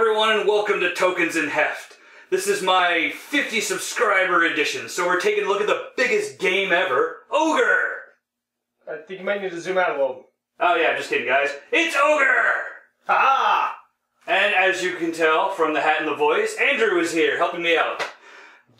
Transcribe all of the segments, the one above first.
everyone, and welcome to Tokens and Heft. This is my 50 subscriber edition, so we're taking a look at the biggest game ever, Ogre! I think you might need to zoom out a little. Oh yeah, just kidding guys. It's Ogre! Ha! And as you can tell from the hat and the voice, Andrew is here helping me out.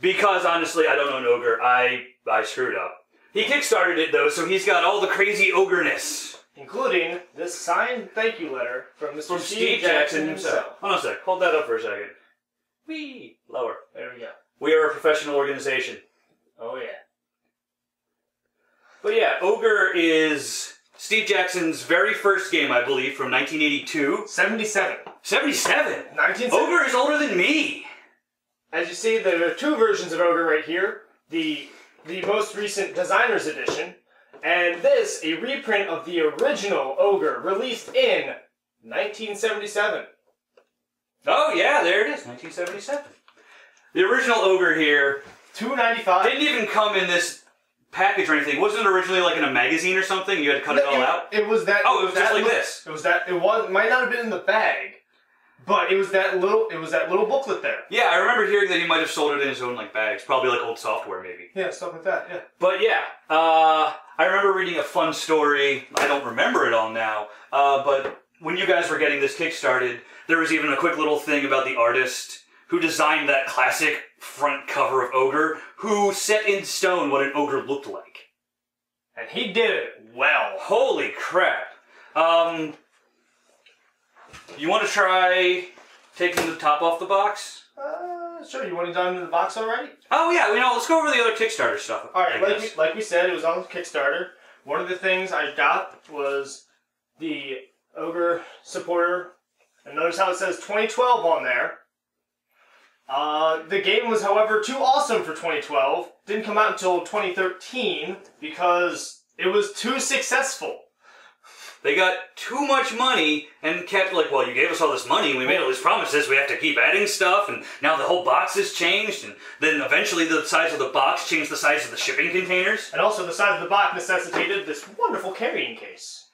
Because honestly, I don't own Ogre. I screwed up. He kickstarted it though, so he's got all the crazy ogreness. Including this signed thank you letter from Mr. Steve Jackson himself. Hold on a sec. Hold that up for a second. Whee! Lower. There we go. We are a professional organization. Oh, yeah. But yeah, Ogre is Steve Jackson's very first game, I believe, from 1982. 77. 77? 1977. Ogre is older than me! As you see, there are two versions of Ogre right here. The most recent designer's edition. And this, a reprint of the original Ogre, released in 1977. Oh yeah, there it is, 1977. The original Ogre here, $2.95. Didn't even come in this package or anything. Wasn't it originally like in a magazine or something? You had to cut it all out. It was that. Oh, it was just like this. It was that. It might not have been in the bag, but it was that little. It was that little booklet there. Yeah, I remember hearing that he might have sold it in his own like bags, probably like old software maybe. Yeah, stuff like that. Yeah. But yeah. I remember reading a fun story, I don't remember it all now, but when you guys were getting this kickstarted, there was even a quick little thing about the artist who designed that classic front cover of Ogre, who set in stone what an Ogre looked like. And he did it well. Holy crap. You want to try taking the top off the box? Sure, you want to dive into the box already? Oh yeah, you know, let's go over the other Kickstarter stuff. Alright, like we said, it was on Kickstarter. One of the things I got was the Ogre supporter. And notice how it says 2012 on there. The game was, however, too awesome for 2012. Didn't come out until 2013 because it was too successful. They got too much money and kept like, well, you gave us all this money, we made all these promises, we have to keep adding stuff, and now the whole box has changed, and then eventually the size of the box changed the size of the shipping containers. And also the size of the box necessitated this wonderful carrying case.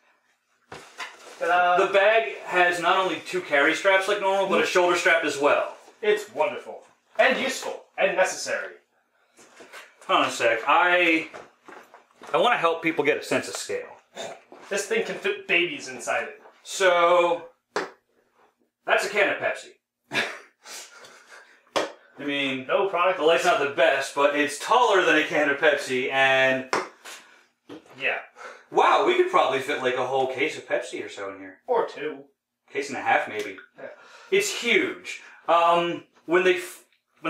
The bag has not only two carry straps like normal, but a shoulder strap as well. It's wonderful. And useful. And necessary. Hold on a sec. I want to help people get a sense of scale. This thing can fit babies inside it. So, that's a can of Pepsi. I mean, no product. The light's not the best, but it's taller than a can of Pepsi, and yeah. Wow, we could probably fit like a whole case of Pepsi or so in here. Or two. Case and a half, maybe. Yeah. It's huge. When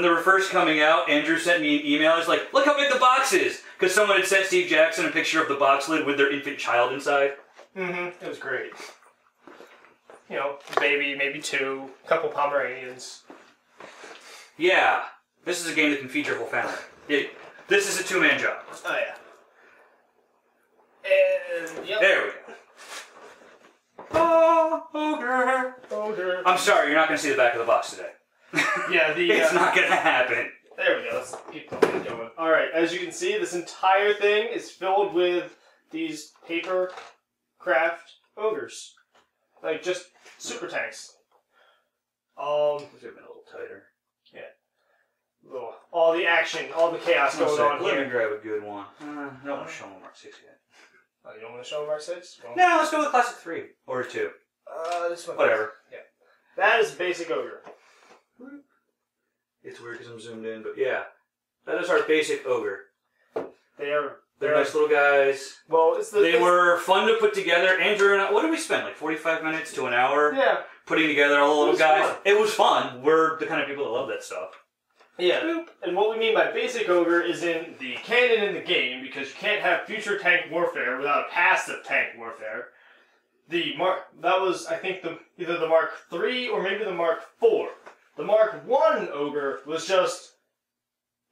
they were first coming out, Andrew sent me an email. He's like, look how big the box is! Because someone had sent Steve Jackson a picture of the box lid with their infant child inside. Mm-hmm. It was great. You know, a baby, maybe two, a couple Pomeranians. Yeah. This is a game that can feed your whole family. This is a two-man job. Oh, yeah. And, yep. There we go. Oh, Ogre. Ogre. I'm sorry, you're not going to see the back of the box today. Yeah, it's not gonna happen. There we go. Let's keep going. All right, as you can see, this entire thing is filled with these paper craft ogres, like just super tanks. Let's make it a little tighter. Yeah. Oh, all the action, all the chaos going on here. Let me grab a good one. I don't want to show them Mark VI yet. Oh, you don't want to show them Mark VI? Well, no, let's go with classic 3 or 2. This one. Whatever. Yeah. That is basic Ogre. It's weird because I'm zoomed in, but yeah. That is our basic Ogre. They're nice little guys. Well, they were fun to put together. Andrew and I, what did we spend? Like 45 minutes to an hour? Yeah. Putting together all the little guys. Fun. It was fun. We're the kind of people that love that stuff. Yeah. Boop. And what we mean by basic Ogre is in the canon in the game, because you can't have future tank warfare without a past of tank warfare. That was, I think, either the Mark III or maybe the Mark IV. The Mark I Ogre was just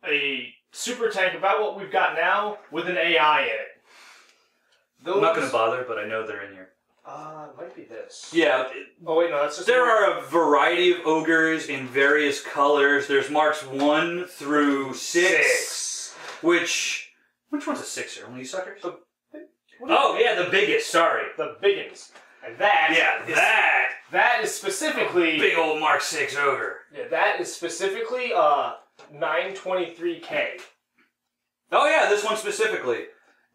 a super tank about what we've got now with an AI in it. I'm not going to bother, but I know they're in here. It might be this. Yeah. Oh, wait, no, that's just... There are a variety of Ogres in various colors. There's Marks 1 through 6. Which one's a 6er? One of you suckers? The biggest, sorry. The biggins. And that is specifically specifically... Big old Mark VI Ogre. Yeah, that is specifically 923K. Oh yeah, this one specifically.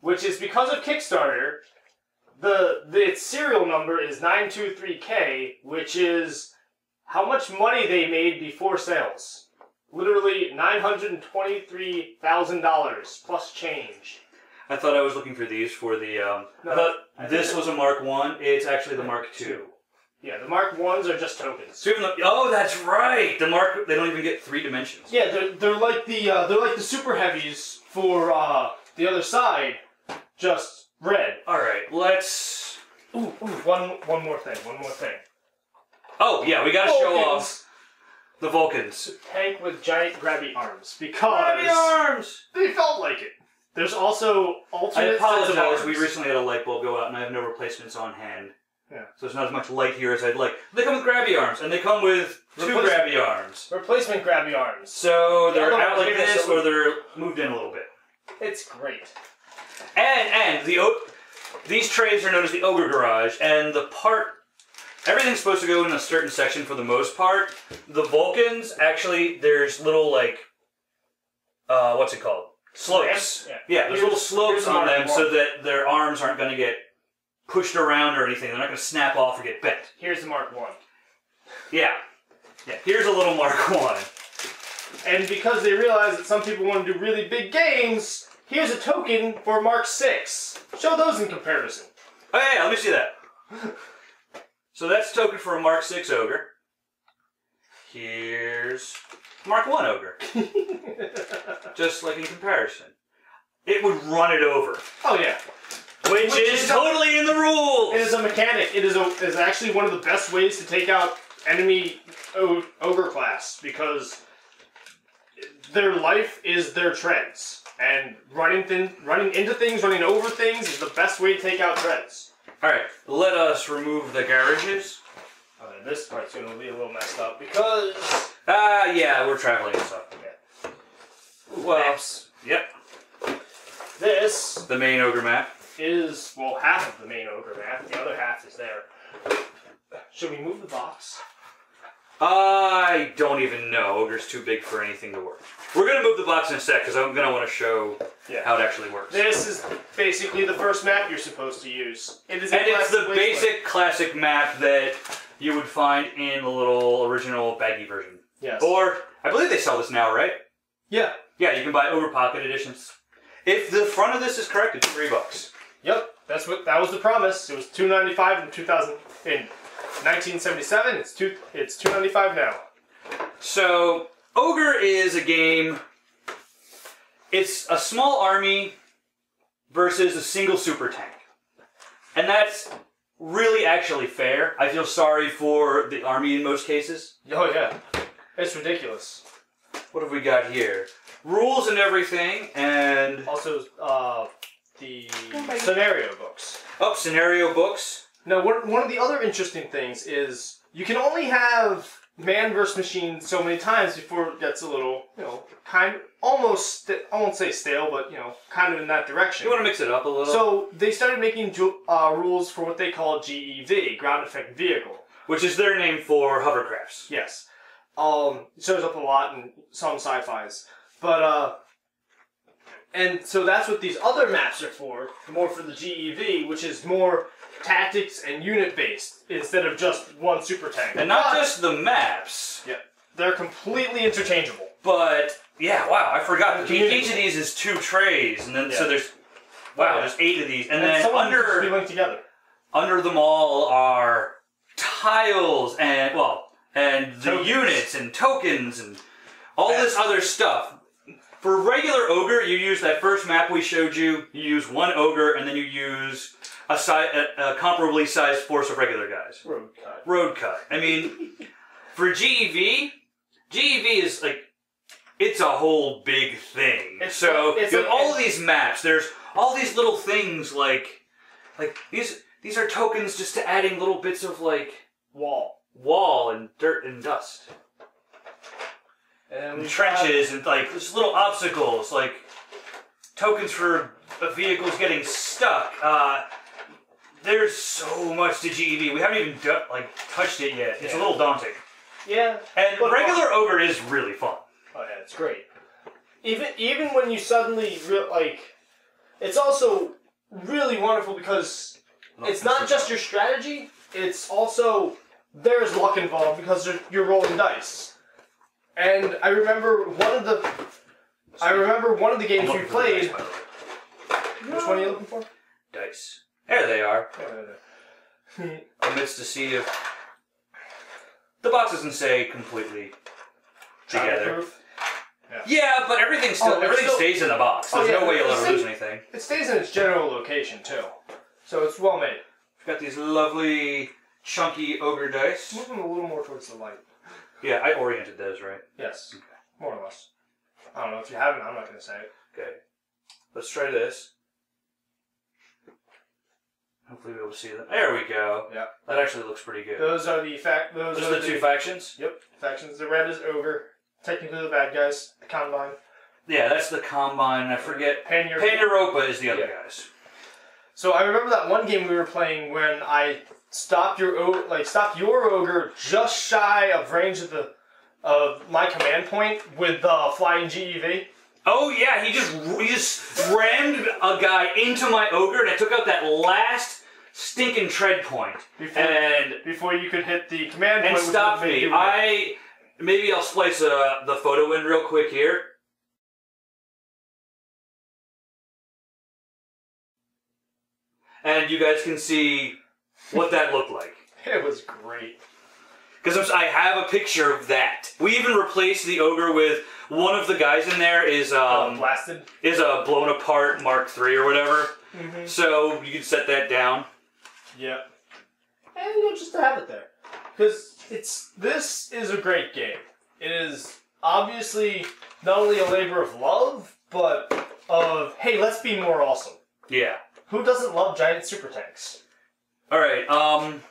Which is because of Kickstarter, its serial number is 923K, which is how much money they made before sales. Literally $923,000 plus change. I thought I was looking for these for the... I thought this was a Mark I. It's actually the Mark II. Yeah, the Mark I's are just tokens. So even though, oh, that's right. The Mark—they don't even get 3 dimensions. Yeah, they're like the super heavies for the other side, just red. All right, let's. One more thing. Oh yeah, we gotta show off the Vulcans. A tank with giant grabby arms because they felt like it. There's also alternate. I apologize. We recently had a light bulb go out, and I have no replacements on hand. Yeah. So there's not as much light here as I'd like. They come with grabby arms, and they come with 2 grabby arms. Replacement grabby arms. So they're out like this, or they're moved in a little bit. It's great. And these trays are known as the Ogre Garage, and the part... Everything's supposed to go in a certain section for the most part. The Vulcans, actually, there's little, like... what's it called? Slopes. Yeah, there's little slopes on them so that their arms aren't going to get... pushed around or anything. They're not going to snap off or get bent. Here's the Mark I. Yeah. Yeah, here's a little Mark I. And because they realize that some people want to do really big games, here's a token for Mark VI. Show those in comparison. Oh, yeah, let me see that. So that's a token for a Mark VI Ogre. Here's Mark I Ogre. Just like in comparison. It would run it over. Oh, yeah. Which is totally in the rules! It is a mechanic. It is actually one of the best ways to take out enemy Ogre class, because their life is their treads. And running into things, running over things is the best way to take out treads. Alright, let us remove the garages. This part's going to be a little messed up, because... yeah, we're traveling and stuff. Yeah. Well, maps. Yep. This... The main Ogre map. Is, well, half of the main Ogre map. The other half is there. Should we move the box? I don't even know. Ogre's too big for anything to work. We're going to move the box in a sec, because I'm going to want to show how it actually works. This is basically the first map you're supposed to use. It is it's the basic classic map that you would find in the little original baggy version. Yes. Or, I believe they sell this now, right? Yeah. Yeah, you can buy Ogre Pocket Editions. If the front of this is correct, it's $3. Yep, that was the promise. It was $2.95 in 1977. It's $2.95 now. So Ogre is a game. It's a small army versus a single super tank, and that's really actually fair. I feel sorry for the army in most cases. Oh yeah, it's ridiculous. What have we got here? Rules and everything, and also the scenario books. Oh, scenario books. Now, one of the other interesting things is you can only have man versus machine so many times before it gets a little, you know, kind of almost, I won't say stale, but, you know, kind of in that direction. You want to mix it up a little. So they started making rules for what they call GEV, Ground Effect Vehicle. Which is their name for hovercrafts. Yes. It shows up a lot in some sci-fis. But, and so that's what these other maps are for, more for the GEV, which is more tactics and unit-based, instead of just one super tank. And not just the maps. Yeah. They're completely interchangeable. But, yeah, wow, I forgot. Each of these is 2 trays, and then, so there's, wow, there's 8 of these. And then under them all are tiles and, well, and the units and tokens and all this other stuff. For regular Ogre, you use that first map we showed you. You use 1 Ogre, and then you use a comparably sized force of regular guys. Road cut. Road cut. I mean, for GEV, GEV is like, it's a whole big thing. So you have all of these maps. There's all these little things like these are tokens just to adding little bits of like wall and dirt and dust. And trenches and like just little obstacles, like tokens for vehicles getting stuck. There's so much to GEV. We haven't even touched it yet. It's a little daunting. Yeah. And regular Ogre is really fun. Oh yeah, it's great. Even when you suddenly it's also really wonderful because it's not just your strategy. It's also there's luck involved because you're rolling dice. And I remember one of the games we played. Which one are you looking for? Dice. There they are. Amidst the sea of... The box doesn't say completely together. Yeah, but everything stays in the box. There's no way you'll ever lose anything. It stays in its general location, too. So it's well made. We've got these lovely, chunky Ogre dice. Move them a little more towards the light. Yeah, I oriented those, right? Yes. Okay. More or less. I don't know. If you haven't, I'm not going to say it. Okay. Let's try this. Hopefully we'll be able to see them. There we go. Yeah. That actually looks pretty good. Those are the two factions? Yep. Factions. The red is Ogre. Technically the bad guys. The Combine. Yeah, that's the Combine. I forget. Pan Europa is the other guys. So I remember that one game we were playing when I stopped your Ogre just shy of range of my command point with the flying GEV. Oh yeah, he just rammed a guy into my Ogre, and I took out that last stinking tread point. Before you could hit the command point, and stopped me. Maybe I'll splice the photo in real quick here. And you guys can see what that looked like. It was great. Because I have a picture of that. We even replaced the Ogre with one of the guys in there is blasted. Is a blown apart Mark III or whatever. Mm-hmm. So you can set that down. Yeah. And you know, just to have it there. Because this is a great game. It is obviously not only a labor of love, but of, hey, let's be more awesome. Yeah. Who doesn't love giant super tanks? All right, hold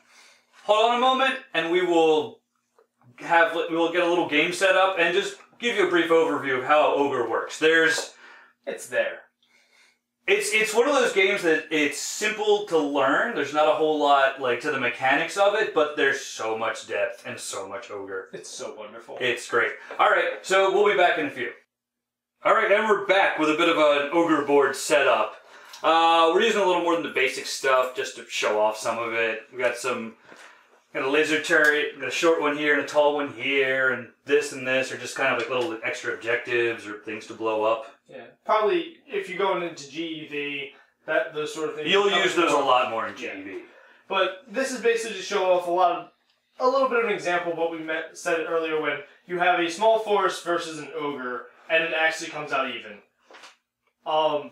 on a moment, and we will get a little game set up and just give you a brief overview of how Ogre works. It's one of those games that it's simple to learn. There's not a whole lot to the mechanics of it, but there's so much depth and so much Ogre. It's so wonderful. It's great. All right, so we'll be back in a few. All right, and we're back with a bit of an Ogre board setup. We're using a little more than the basic stuff just to show off some of it. We got got a laser turret, got a short one here and a tall one here, and this are just kind of little extra objectives or things to blow up. Yeah, probably if you're going into GEV, those sort of things. You'll use those a lot more in GEV. Yeah. But this is basically to show off a little bit of an example of what we said earlier when you have a small force versus an Ogre, and it actually comes out even.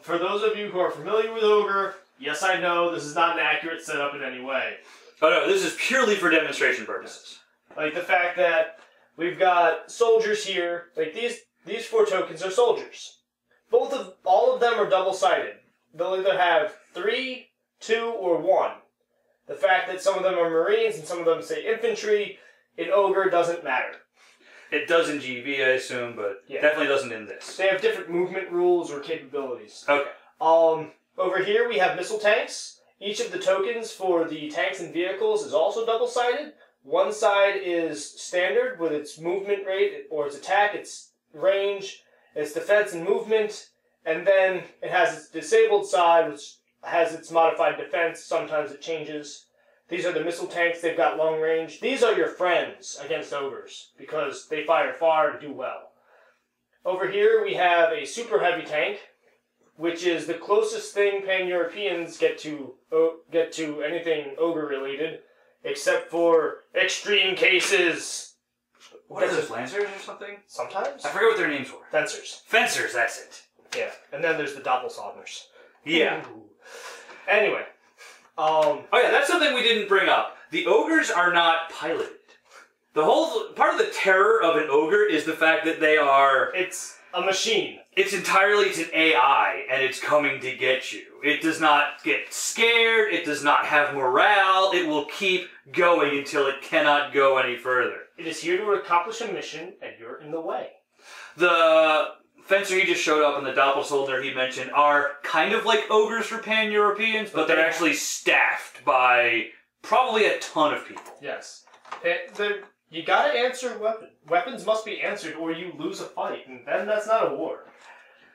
For those of you who are familiar with Ogre, yes, I know, this is not an accurate setup in any way. Oh no, this is purely for demonstration purposes. The fact that we've got soldiers here, these four tokens are soldiers. All of them are double-sided. They'll either have 3, 2, or 1. The fact that some of them are Marines and some of them say infantry, in Ogre doesn't matter. It does in GV, I assume, but definitely doesn't in this. They have different movement rules or capabilities. Okay. Over here we have missile tanks. Each of the tokens for the tanks and vehicles is also double-sided. One side is standard with its movement rate or its attack, its range, its defense and movement, and then it has its disabled side, which has its modified defense. Sometimes it changes. These are the missile tanks, they've got long range. These are your friends against Ogres, because they fire far and do well. Over here we have a super heavy tank, which is the closest thing Pan-Europeans get to anything Ogre-related, except for extreme cases. What are those, Lancers or something? Sometimes? I forget what their names were. Fencers. Fencers, that's it. Yeah, and then there's the Doppelsoldners. Yeah. Ooh. Anyway. Oh yeah, that's something we didn't bring up. The Ogres are not piloted. The whole part of the terror of an Ogre is the fact that they are... It's a machine. It's an AI, and it's coming to get you. It does not get scared, it does not have morale, it will keep going until it cannot go any further. It is here to accomplish a mission, and you're in the way. The Fencer, he just showed up, and the Doppelsoldner he mentioned are kind of like ogres for Pan-Europeans, but they're actually staffed by probably a ton of people. Yes. You gotta answer weapons. Weapons must be answered or you lose a fight, and then that's not a war.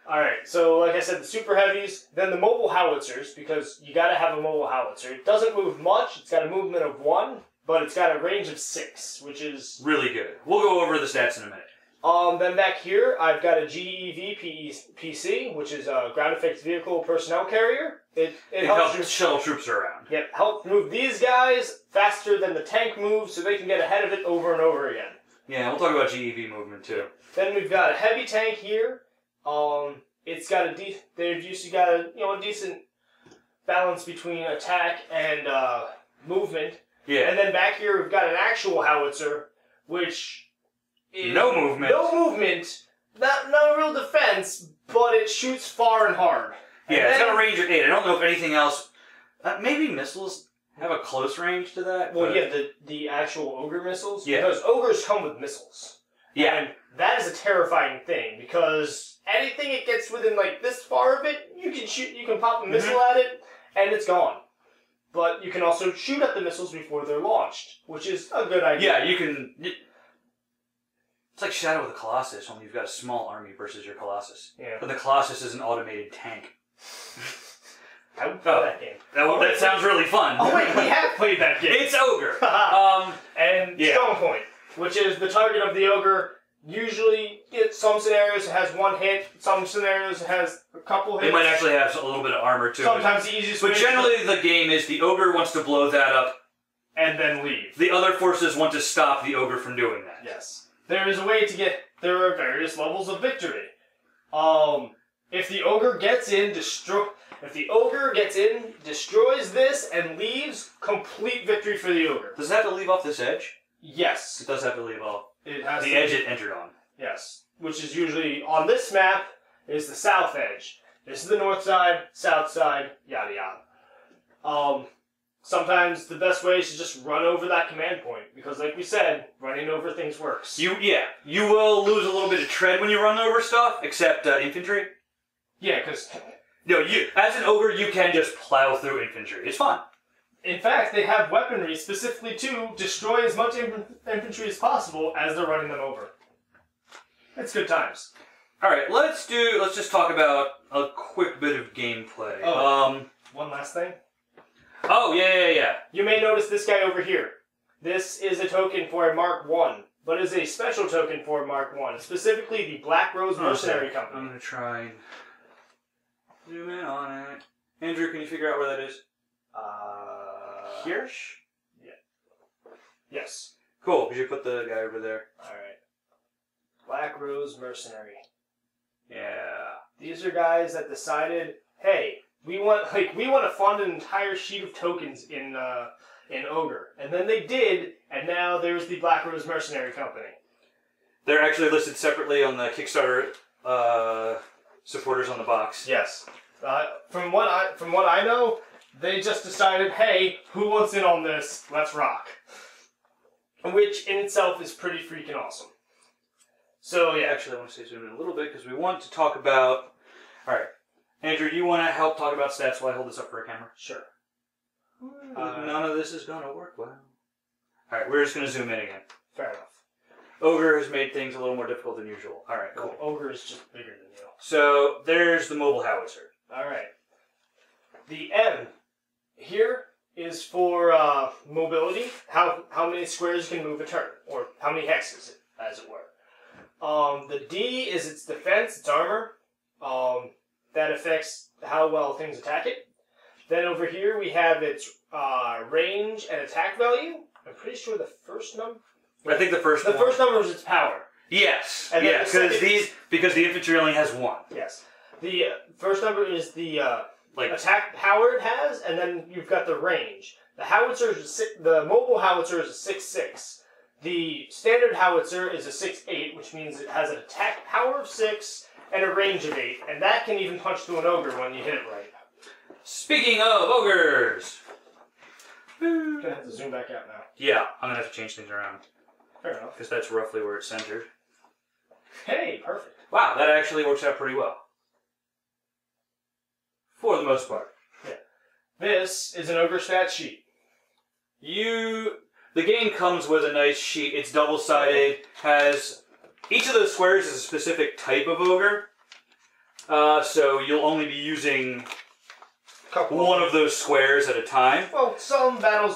Alright, so like I said, the super heavies, then the mobile howitzers, because you gotta have a mobile howitzer. It doesn't move much, it's got a movement of 1, but it's got a range of 6, which is... really good. We'll go over the stats in a minute. Then back here, I've got a GEV PC, which is a Ground Effect Vehicle Personnel Carrier. It helps shuttle troops around. Yep, help move these guys faster than the tank moves so they can get ahead of it over and over again. Yeah, we'll talk about GEV movement too. Then we've got a heavy tank here. It's got they've usually got a decent balance between attack and movement. Yeah. And then back here we've got an actual howitzer, which... No movement. Not real defense, but it shoots far and hard. Yeah, it's got a range of 8. I don't know if anything else... maybe missiles have a close range to that. Well, yeah, the actual ogre missiles. Yeah. Because ogres come with missiles. Yeah. And that is a terrifying thing, because anything it gets within, like, this far of it, you can pop a missile at it, and it's gone. But you can also shoot at the missiles before they're launched, which is a good idea. Yeah, you can... It's like Shadow of the Colossus, only you've got a small army versus your Colossus. Yeah. But the Colossus is an automated tank. I would play that game. That sounds really fun. Oh wait, we have played that game. It's Ogre. And yeah. Stone Point, which is the target of the Ogre. Usually, in some scenarios, it has 1 hit. Some scenarios, it has a couple hits. It might actually have a little bit of armor, too. Sometimes the easiest way. But generally, the game is the Ogre wants to blow that up. And then leave. The other forces want to stop the Ogre from doing that. Yes. There is a way to get... There are various levels of victory. If the ogre gets in, destroys this, and leaves, complete victory for the ogre. Does it have to leave off this edge? Yes. It does have to leave off the edge it entered on. Yes. Which is usually, on this map, is the south edge. This is the north side, south side, yada yada. Sometimes the best way is to just run over that command point, because like we said, running over things works. You will lose a little bit of tread when you run over stuff, except infantry. Yeah, because... No, as an ogre, you can just plow through infantry. It's fun. In fact, they have weaponry specifically to destroy as much infantry as possible as they're running them over. It's good times. Alright, let's just talk about a quick bit of gameplay. Oh, one last thing? Oh, yeah. You may notice this guy over here. This is a token for a Mark I, but is a special token for a Mark I, specifically the Black Rose Mercenary Company. I'm going to try and zoom in on it. Andrew, can you figure out where that is? Hirsch? Yeah. Yes. Cool, because you put the guy over there. Alright. Black Rose Mercenary. Yeah. These are guys that decided, hey... We want to fund an entire sheet of tokens in Ogre, and then they did, and now there's the Black Rose Mercenary Company. They're actually listed separately on the Kickstarter supporters on the box. Yes, from what I know, they just decided, hey, who wants in on this? Let's rock, which in itself is pretty freaking awesome. So yeah, actually, I want to zoom in a little bit because we want to talk about Andrew, do you want to help talk about stats while I hold this up for a camera? Sure. None of this is going to work well. Alright, we're just going to zoom in again. Fair enough. Ogre has made things a little more difficult than usual. Alright, cool. Well, Ogre is just bigger than you. So, there's the mobile howitzer. Alright. The M here is for mobility. How many squares you can move a turn, or how many hexes, as it were. The D is its defense, its armor. That affects how well things attack it. Then over here we have its range and attack value. I'm pretty sure the first number... I think the first number is its power. Yes. And yes, because the infantry only has 1. Yes. The first number is the attack power it has, and then you've got the range. The howitzer is the mobile howitzer is a 6-6. The standard howitzer is a 6-8, which means it has an attack power of 6... and a range of 8, and that can even punch through an ogre when you hit it right. Speaking of ogres! I'm gonna have to zoom back out now. Yeah, I'm gonna have to change things around. Fair enough. Because that's roughly where it's centered. Hey, perfect. Wow, that actually works out pretty well. For the most part. Yeah. This is an Ogre stat sheet. The game comes with a nice sheet. It's double-sided. Has each of those squares is a specific type of Ogre. So you'll only be using one of those squares at a time. Well, some battle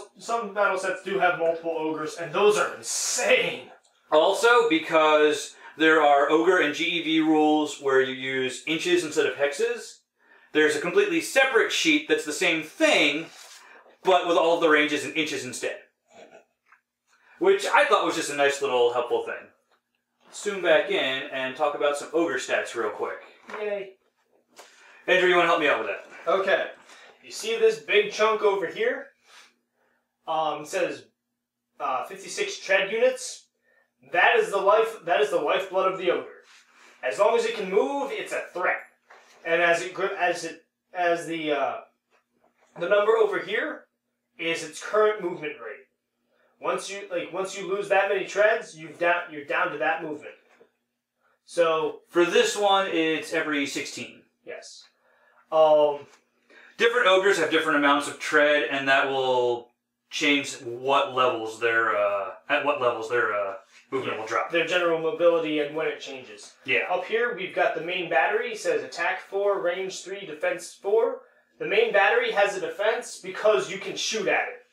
sets do have multiple Ogres, and those are insane. Also, because there are Ogre and GEV rules where you use inches instead of hexes, there's a completely separate sheet that's the same thing, but with all of the ranges in inches instead. Which I thought was just a nice little helpful thing. Let's zoom back in and talk about some Ogre stats real quick. Yay. Andrew, you want to help me out with that? Okay. You see this big chunk over here? It says 56 tread units. That is the lifeblood of the Ogre. As long as it can move, it's a threat. And the number over here is its current movement rate. Once you lose that many treads, you're down to that movement. So for this one, it's every 16. Yes. Different Ogres have different amounts of tread, and that will change what levels their movement will drop. Their general mobility and when it changes. Yeah. Up here we've got the main battery. It says attack 4, range 3, defense 4. The main battery has a defense because you can shoot at it.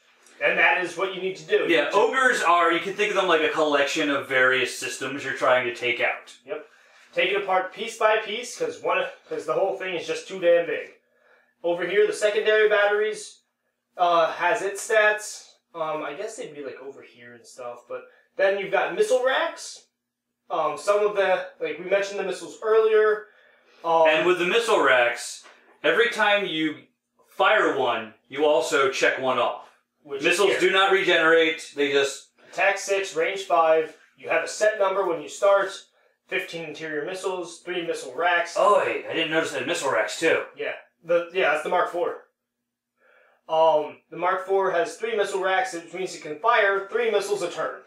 And that is what you need to do. Yeah, Ogres are, you can think of them like a collection of various systems you're trying to take out. Yep. Take it apart piece by piece, because the whole thing is just too damn big. Over here, the secondary batteries has its stats. I guess they'd be like over here and stuff, but then you've got missile racks. Some of the, like we mentioned the missiles earlier. And with the missile racks, every time you fire one, you also check one off. Which missiles do not regenerate, they just... Attack 6, range 5, you have a set number when you start, 15 interior missiles, 3 missile racks... Oh, hey, I didn't notice that missile racks, too. Yeah, that's the Mark IV. The Mark IV has 3 missile racks, which means it can fire 3 missiles a turn.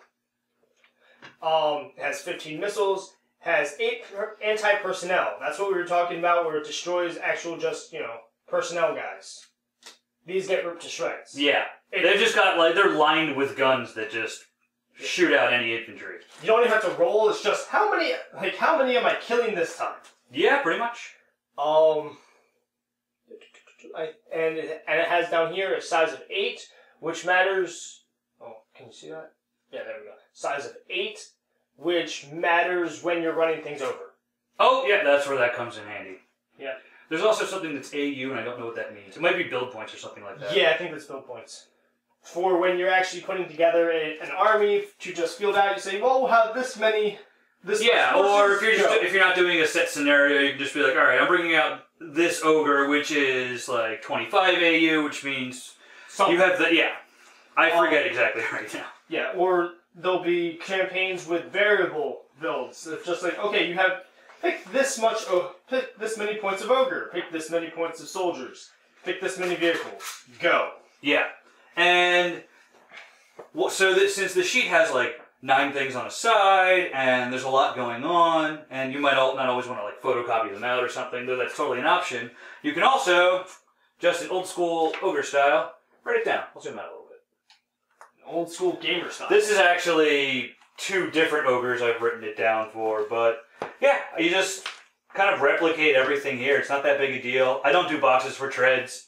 It has 15 missiles, has 8 anti-personnel. That's what we were talking about, where it destroys actual just, you know, personnel guys. These get ripped to shreds. Yeah. They've just got, like, they're lined with guns that just shoot out any infantry. You don't even have to roll, it's just, how many am I killing this time? Yeah, pretty much. And it has down here a size of 8, which matters, oh, can you see that? Yeah, there we go. Size of 8, which matters when you're running things over. Oh, yeah, that's where that comes in handy. Yeah. There's also something that's AU, and I don't know what that means. It might be build points or something like that. Yeah, I think that's build points. For when you're actually putting together an army to just field out, you say, well, we'll have this many... Yeah, or if you're not doing a set scenario, you can just be like, all right, I'm bringing out this Ogre, which is like 25 AU, which means something. You have the... Yeah, I forget exactly right now. Yeah, or there'll be campaigns with variable builds. It's just like, okay, you have... pick this many points of Ogre. Pick this many points of soldiers. Pick this many vehicles. Go. Yeah. And so since the sheet has like 9 things on a side, and there's a lot going on, and you might not always want to like photocopy them out or something, though that's totally an option. You can also, just in old school Ogre style, write it down. I'll zoom out a little bit. Old school gamer style. This is actually 2 different Ogres I've written it down for, but... Yeah, you just kind of replicate everything here. It's not that big a deal. I don't do boxes for treads.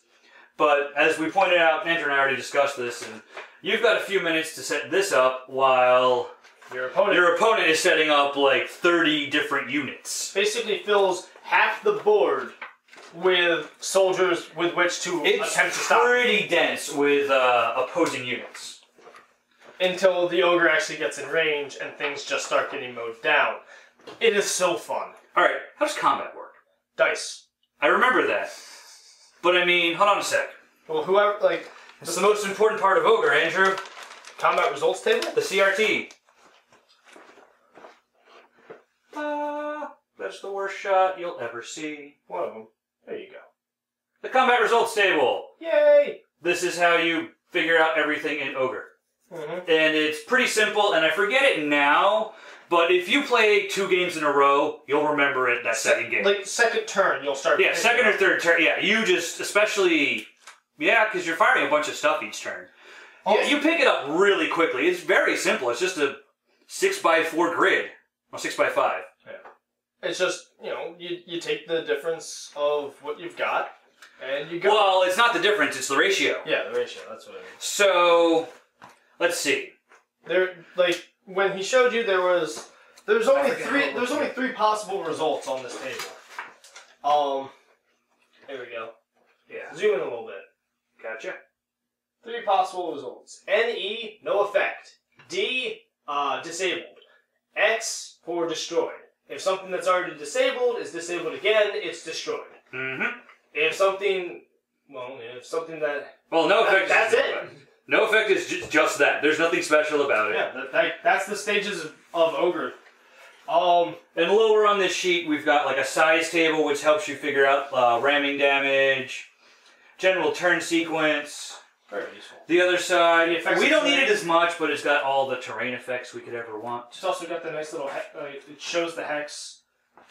But as we pointed out, Andrew and I already discussed this, and you've got a few minutes to set this up while your opponent is setting up like 30 different units. Basically fills half the board with soldiers with which to attempt to stop. It's pretty dense with opposing units. Until the Ogre actually gets in range and things just start getting mowed down. It is so fun. Alright, how does combat work? Dice. I remember that. But I mean, hold on a sec. Well, whoever, like... It's the most important part of Ogre, Andrew. Combat results table? The CRT. That's the worst shot you'll ever see. One of them. There you go. The combat results table! Yay! This is how you figure out everything in Ogre. Mm-hmm. And it's pretty simple, and I forget it now... But if you play 2 games in a row, you'll remember it that second game. Like, second turn, you'll start... Yeah, second or third turn, yeah. You just, especially... Yeah, because you're firing a bunch of stuff each turn. Oh. Yeah, you pick it up really quickly. It's very simple. It's just a 6x4 grid. Or 6x5. Yeah. It's just, you know, you take the difference of what you've got, and you go... Well, it's not the difference, it's the ratio. Yeah, the ratio, that's what it is. So, let's see. There, like... When he showed you, there was only three possible results on this table. Here we go. Yeah. Zoom in a little bit. Gotcha. 3 possible results. NE, no effect. D, disabled. X, for destroyed. If something that's already disabled is disabled again, it's destroyed. Mm-hmm. Well, no effect, that's it. No effect is just that. There's nothing special about it. Yeah, that's the stages of Ogre. And lower on this sheet, we've got like a size table, which helps you figure out ramming damage, general turn sequence. Very useful. The other side, we don't need it as much, but it's got all the terrain effects we could ever want. It's also got the nice little, it shows the hex.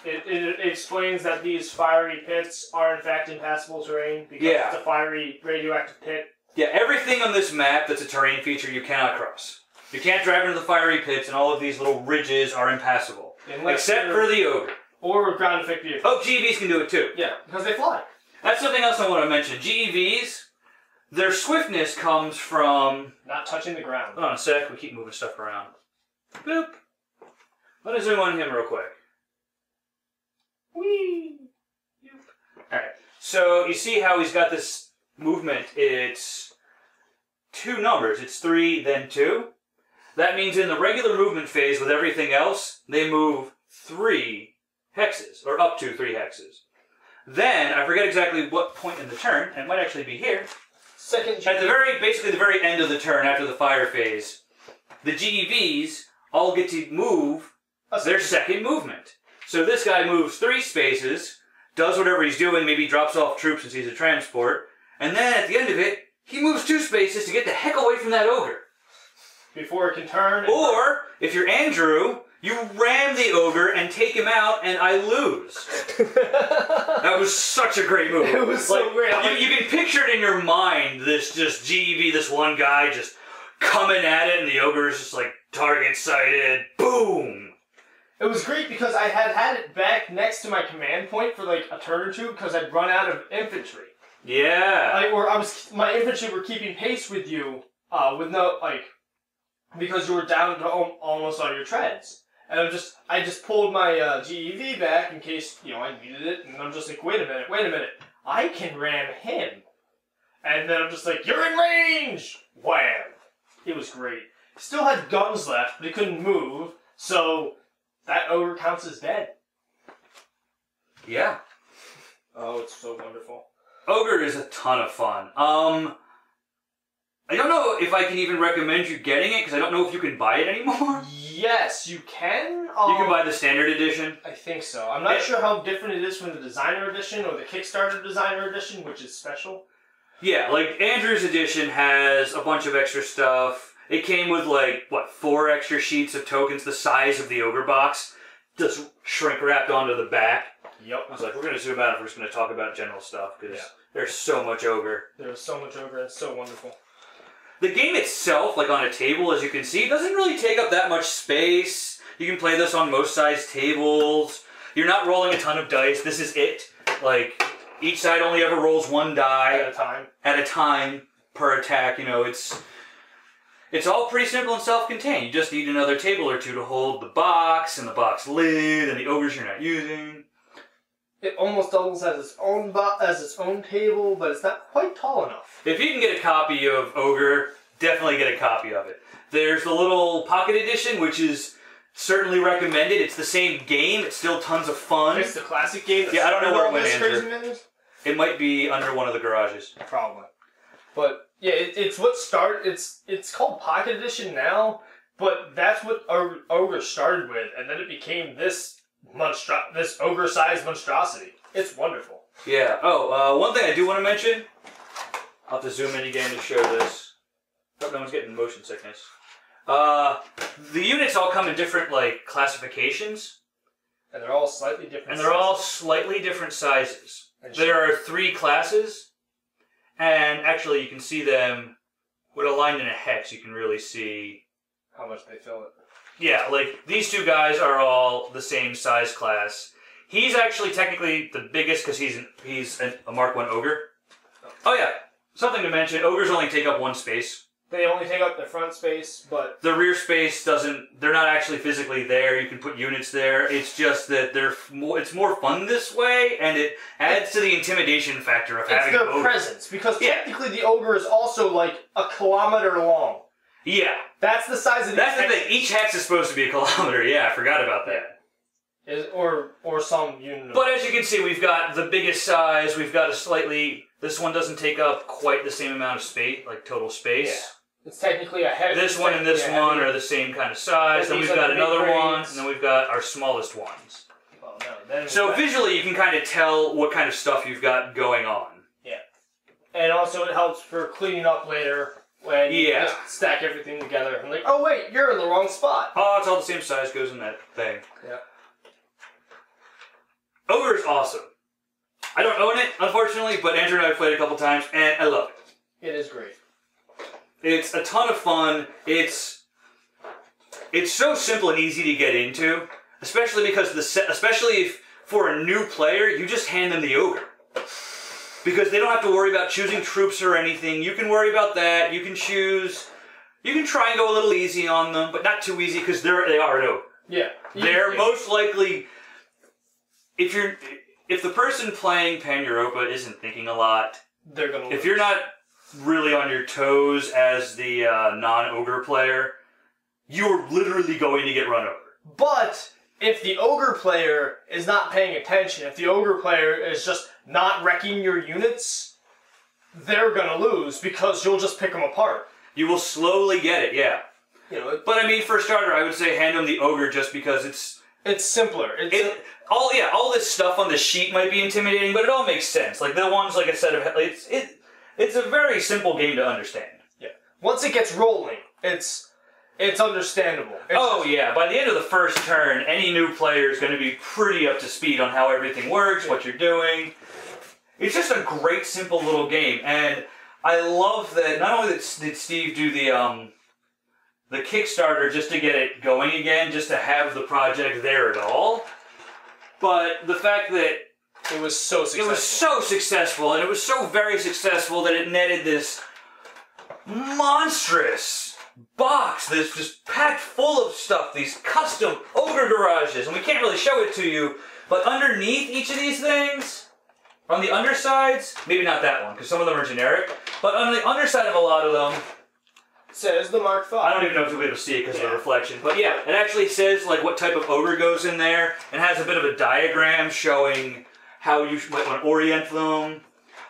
It explains that these fiery pits are in fact impassable terrain because it's a fiery radioactive pit. Yeah, everything on this map that's a terrain feature you cannot cross. You can't drive into the fiery pits, and all of these little ridges are impassable. Except for the Ogre. Or Ground Effect Vehicle. Oh, GEVs can do it too. Yeah, because they fly. That's something else I want to mention. GEVs, their swiftness comes from... Not touching the ground. Hold on a sec, we keep moving stuff around. Boop. Let us zoom on him real quick. Whee! Yep. Alright, so you see how he's got this... Movement, it's 2 numbers. It's 3, then 2. That means in the regular movement phase with everything else, they move 3 hexes, or up to 3 hexes. Then, I forget exactly what point in the turn, it might actually be here. Second. At the very, basically the very end of the turn, after the fire phase, the GEVs all get to move their second movement. So this guy moves 3 spaces, does whatever he's doing, maybe drops off troops since he's a transport, and then, at the end of it, he moves 2 spaces to get the heck away from that Ogre. Before it can turn... Or, if you're Andrew, you ram the Ogre and take him out, and I lose. That was such a great move. It was like, so great. You can picture it in your mind, this just GEV, this one guy just coming at it, and the Ogre is just like, target sighted, boom! It was great because I had it back next to my command point for like a turn or two, because I'd run out of infantry. Yeah. My infantry were keeping pace with you, because you were down to almost all your treads. And I just pulled my GEV back in case, you know, I needed it, and I'm just like, wait a minute, I can ram him. And then I'm just like, you're in range! Wham! It was great. Still had guns left, but they couldn't move, so that Ogre counts as dead. Yeah. Oh, it's so wonderful. Ogre is a ton of fun. I don't know if I can even recommend you getting it, because I don't know if you can buy it anymore. Yes, you can. You can buy the standard edition? I think so. I'm not sure how different it is from the designer edition or the Kickstarter designer edition, which is special. Yeah, like, Andrew's edition has a bunch of extra stuff. It came with, like, what, 4 extra sheets of tokens the size of the Ogre box, just shrink-wrapped onto the back. Yep. I was like, we're going to zoom out if we're just going to talk about general stuff, because there's so much Ogre. There's so much Ogre. It's so wonderful. The game itself, like on a table, as you can see, doesn't really take up that much space. You can play this on most size tables. You're not rolling a ton of dice. This is it. Like, each side only ever rolls 1 die. At a time. At a time per attack. You know, it's all pretty simple and self-contained. You just need another table or two to hold the box and the box lid and the Ogres you're not using. It almost doubles as its own table, but it's not quite tall enough. If you can get a copy of Ogre, definitely get a copy of it. There's the little pocket edition, which is certainly recommended. It's the same game. It's still tons of fun. It's the classic game. Yeah, I don't know where it went, Andrew. It might be under one of the garages. Probably. But yeah, it's called Pocket Edition now, but that's what Ogre started with, and then it became this Ogre-sized monstrosity. It's wonderful. Yeah. Oh, one thing I do want to mention. I'll have to zoom in again to show this. Hope no one's getting motion sickness. The units all come in different, like, classifications. And they're all slightly different sizes. And they're all slightly different sizes. There are three classes. And actually, you can see them with a line in a hex. You can really see how much they fill it. Yeah, like, these two guys are all the same size class. He's actually technically the biggest because he's a Mark I Ogre. Okay. Oh, yeah. Something to mention, Ogres only take up one space. They only take up the front space, but the rear space doesn't... They're not actually physically there. You can put units there. It's just that they're more, it's more fun this way, and it adds to the intimidation factor of having their presence, because technically the Ogre is also, like, a kilometer long. Yeah. That's the size of that's the thing. Each hex is supposed to be a kilometer. Yeah, I forgot about that. Is, or some unit. But as you can see, we've got the biggest size. We've got a slightly... This one doesn't take up quite the same amount of space, like total space. Yeah. It's technically a heavy... This one and this one are the same kind of size. Then we've got another one, and then we've got our smallest ones. Well, no, so visually, you can kind of tell what kind of stuff you've got going on. Yeah. And also, it helps for cleaning up later when you just stack everything together. And like, oh, wait, you're in the wrong spot. Oh, it's all the same size. Goes in that thing. Yeah. Ogre is awesome. I don't own it, unfortunately, but Andrew and I have played a couple times, and I love it. It is great. It's a ton of fun. It's so simple and easy to get into, especially because especially if for a new player, you just hand them the Ogre. Because they don't have to worry about choosing troops or anything. You can worry about that. You can choose. You can try and go a little easy on them, but not too easy because they are an Ogre. Yeah. They're most likely, if the person playing Pan Europa isn't thinking a lot, they're gonna lose. If you're not really on your toes as the non-Ogre player, you're literally going to get run over. But if the Ogre player is not paying attention, if the Ogre player is just not wrecking your units, they're gonna lose because you'll just pick them apart. You will slowly get it, yeah. You know, but I mean, for a starter, I would say hand them the Ogre just because it's simpler. All this stuff on the sheet might be intimidating, but it all makes sense. Like, the one's like a set of... Like, it's a very simple game to understand. Yeah. Once it gets rolling, it's understandable. By the end of the first turn, any new player is going to be pretty up to speed on how everything works, what you're doing. It's just a great, simple little game. And I love that... Not only did Steve do the Kickstarter just to get it going again, just to have the project there at all... But the fact that it was so successful. It was so successful, and it was so very successful that it netted this monstrous box that's just packed full of stuff, these custom Ogre garages, and we can't really show it to you, but underneath each of these things, on the undersides, maybe not that one, because some of them are generic, but on the underside of a lot of them, says the Mark V. I don't even know if you'll be able to see it because of the reflection, but yeah, it actually says like what type of Ogre goes in there, and has a bit of a diagram showing how you might want to orient them.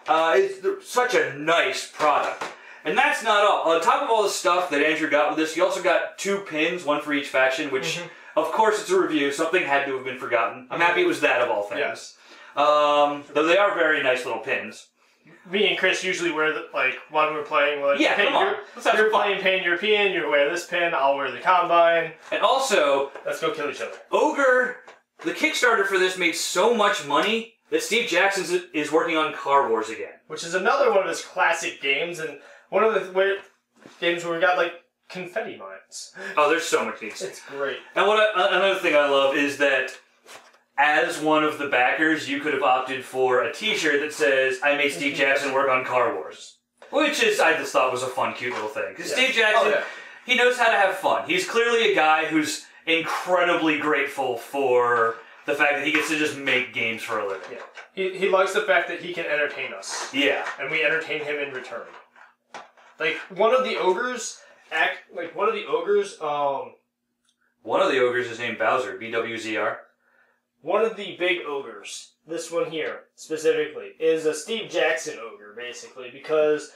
It's such a nice product, and that's not all. On top of all the stuff that Andrew got with this, you also got 2 pins, one for each faction, which of course it's a review. Something had to have been forgotten. I'm happy it was that of all things. Yes. Though they are very nice little pins. Me and Chris usually wear, when we're playing, you're playing Pan-European, you wear this pin, I'll wear the Combine. And also... Let's go kill each other. Ogre, the Kickstarter for this made so much money that Steve Jackson is working on Car Wars again. Which is another one of his classic games, and one of the games where we got, confetti mines. Oh, there's so much things. It's great. And another thing I love is that... As one of the backers, you could have opted for a t-shirt that says, I made Steve Jackson work on Car Wars. Which is, I just thought was a fun, cute little thing. Because Steve Jackson, he knows how to have fun. He's clearly a guy who's incredibly grateful for the fact that he gets to just make games for a living. Yeah. He likes the fact that he can entertain us. Yeah. And we entertain him in return. One of the Ogres is named Bowser, B-W-Z-R. One of the big Ogres, this one here, specifically, is a Steve Jackson Ogre, basically, because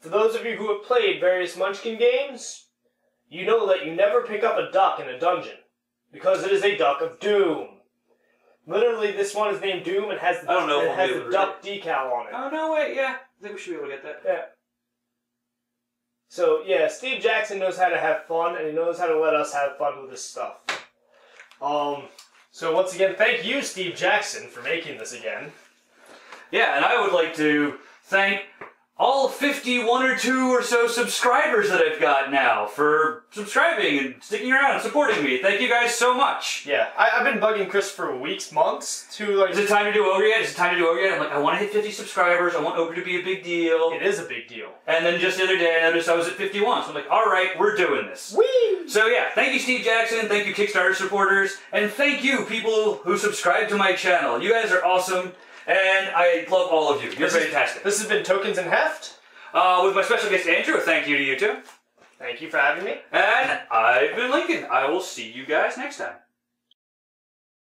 for those of you who have played various Munchkin games, you know that you never pick up a duck in a dungeon, because it is a duck of doom. Literally, this one is named Doom and has the duck decal on it. Oh, no, wait, yeah. I think we should be able to get that. Yeah. So, yeah, Steve Jackson knows how to have fun, and he knows how to let us have fun with his stuff. So once again, thank you, Steve Jackson, for making this again. Yeah, and I would like to thank all 51 or 2 or so subscribers that I've got now for subscribing and sticking around and supporting me. Thank you guys so much. Yeah, I've been bugging Chris for weeks, months, to like... Is it time to do Ogre yet? Is it time to do Ogre yet? I'm like, I want to hit 50 subscribers. I want Ogre to be a big deal. It is a big deal. And then just the other day, I noticed I was at 51. So I'm like, all right, we're doing this. Whee! So yeah, thank you, Steve Jackson. Thank you, Kickstarter supporters. And thank you, people who subscribe to my channel. You guys are awesome. And I love all of you. You're fantastic. This has been Tokens and Heft. With my special guest, Andrew. Thank you to you two. Thank you for having me. And I've been Lincoln. I will see you guys next time.